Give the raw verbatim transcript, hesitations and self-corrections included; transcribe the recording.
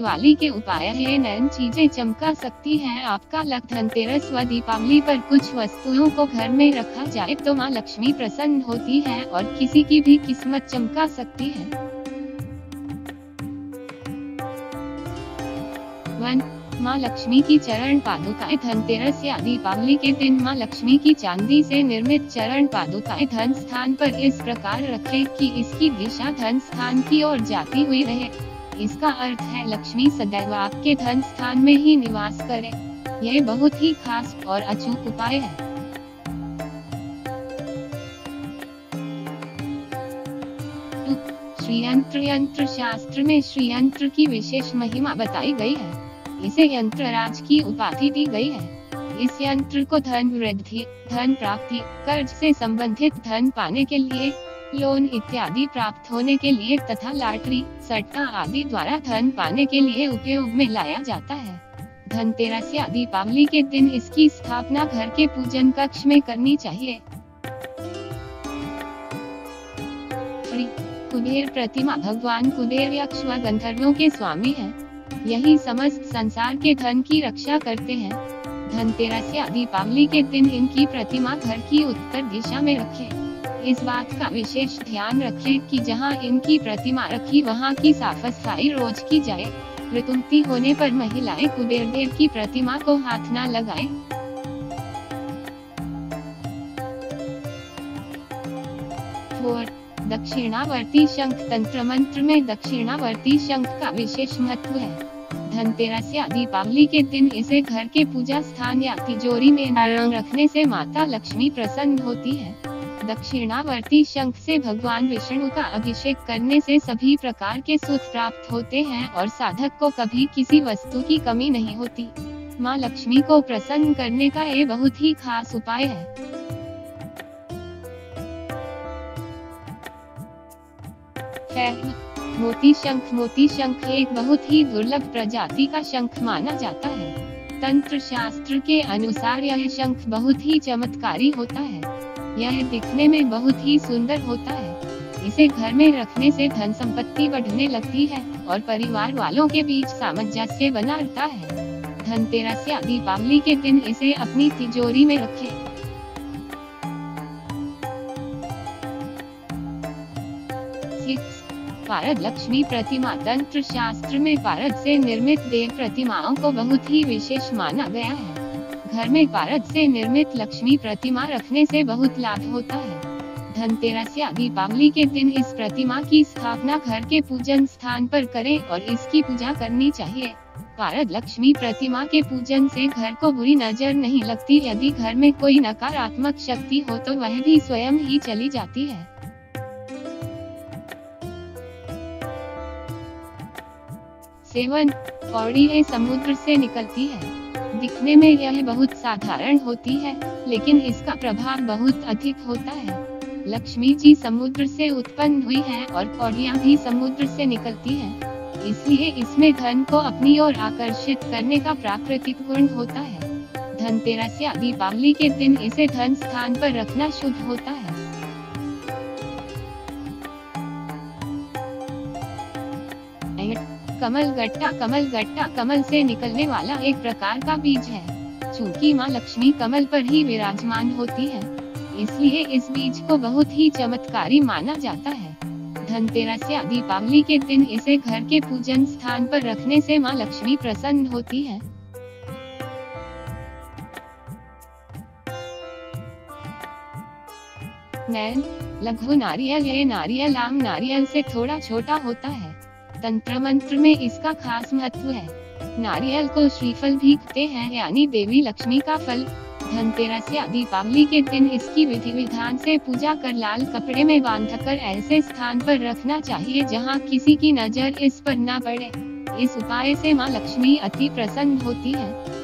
दिवाली के उपाय है। नयन चीजें चमका सकती हैं। आपका लक धनतेरस व दीपावली पर कुछ वस्तुओं को घर में रखा जाए तो मां लक्ष्मी प्रसन्न होती है और किसी की भी किस्मत चमका सकती है। वन, मां लक्ष्मी की चरण पादुकाएं। धनतेरस या दीपावली के दिन मां लक्ष्मी की चांदी से निर्मित चरण पादुकाएं धन स्थान पर इस प्रकार रखें कि इसकी दिशा धन स्थान की ओर जाती हुई रहे। इसका अर्थ है लक्ष्मी सदैव आपके धन स्थान में ही निवास करें। यह बहुत ही खास और अचूक उपाय है। श्री यंत्र यंत्र शास्त्र में श्री यंत्र की विशेष महिमा बताई गई है। इसे यंत्रराज की उपाधि दी गई है। इस यंत्र को धन वृद्धि, धन प्राप्ति, कर्ज से संबंधित धन पाने के लिए, लोन इत्यादि प्राप्त होने के लिए तथा लॉटरी, सट्टा आदि द्वारा धन पाने के लिए उपयोग में लाया जाता है। धनतेरस या दीपावली के दिन इसकी स्थापना घर के पूजन कक्ष में करनी चाहिए। कुबेर प्रतिमा भगवान कुबेर यक्ष व गंधर्वों के स्वामी हैं। यही समस्त संसार के धन की रक्षा करते हैं। धनतेरस या दीपावली के दिन इनकी प्रतिमा घर की उत्तर दिशा में रखें। इस बात का विशेष ध्यान रखें कि जहां इनकी प्रतिमा रखी वहां की साफ सफाई रोज की जाए। ऋतुमती होने पर महिलाएं कुबेर देव की प्रतिमा को हाथ न लगाएं। फोर, दक्षिणावर्ती शंख। तंत्र मंत्र में दक्षिणावर्ती शंख का विशेष महत्व है। धनतेरस या दीपावली के दिन इसे घर के पूजा स्थान या तिजोरी में रखने से माता लक्ष्मी प्रसन्न होती है। दक्षिणावर्ती शंख से भगवान विष्णु का अभिषेक करने से सभी प्रकार के सुख प्राप्त होते हैं और साधक को कभी किसी वस्तु की कमी नहीं होती। माँ लक्ष्मी को प्रसन्न करने का ये बहुत ही खास उपाय है। मोती शंख। मोती शंख एक बहुत ही दुर्लभ प्रजाति का शंख माना जाता है। तंत्र शास्त्र के अनुसार यह शंख बहुत ही चमत्कारी होता है। यह दिखने में बहुत ही सुंदर होता है। इसे घर में रखने से धन संपत्ति बढ़ने लगती है और परिवार वालों के बीच सामंजस्य बना रहता है। धनतेरस या दीपावली के दिन इसे अपनी तिजोरी में रखें। पारद लक्ष्मी प्रतिमा। तंत्र शास्त्र में पारद से निर्मित देव प्रतिमाओं को बहुत ही विशेष माना गया है। घर में पारद से निर्मित लक्ष्मी प्रतिमा रखने से बहुत लाभ होता है। धनतेरस या दीपावली के दिन इस प्रतिमा की स्थापना घर के पूजन स्थान पर करें और इसकी पूजा करनी चाहिए। पारद लक्ष्मी प्रतिमा के पूजन से घर को बुरी नजर नहीं लगती। यदि घर में कोई नकारात्मक शक्ति हो तो वह भी स्वयं ही चली जाती है। सेवन, पौड़ी है समुद्र से निकलती है। दिखने में यह बहुत साधारण होती है लेकिन इसका प्रभाव बहुत अधिक होता है। लक्ष्मी जी समुद्र से उत्पन्न हुई हैं और पौड़ियाँ भी समुद्र से निकलती हैं। इसलिए इसमें धन को अपनी ओर आकर्षित करने का प्राकृतिक गुण होता है। धनतेरस या दीपावली के दिन इसे धन स्थान पर रखना शुभ होता है। कमल गट्टा। कमल गट्टा कमल से निकलने वाला एक प्रकार का बीज है। चूँकि माँ लक्ष्मी कमल पर ही विराजमान होती है इसलिए इस बीज को बहुत ही चमत्कारी माना जाता है। धनतेरस या दीपावली के दिन इसे घर के पूजन स्थान पर रखने से माँ लक्ष्मी प्रसन्न होती है। नैन, लघु नारियल। ये नारियल आम नारियल से थोड़ा छोटा होता है। तंत्र मंत्र में इसका खास महत्व है। नारियल को श्रीफल भी कहते हैं यानी देवी लक्ष्मी का फल। धनतेरस या दीपावली के दिन इसकी विधि विधान से पूजा कर लाल कपड़े में बांधकर ऐसे स्थान पर रखना चाहिए जहां किसी की नजर इस पर ना पड़े। इस उपाय से मां लक्ष्मी अति प्रसन्न होती है।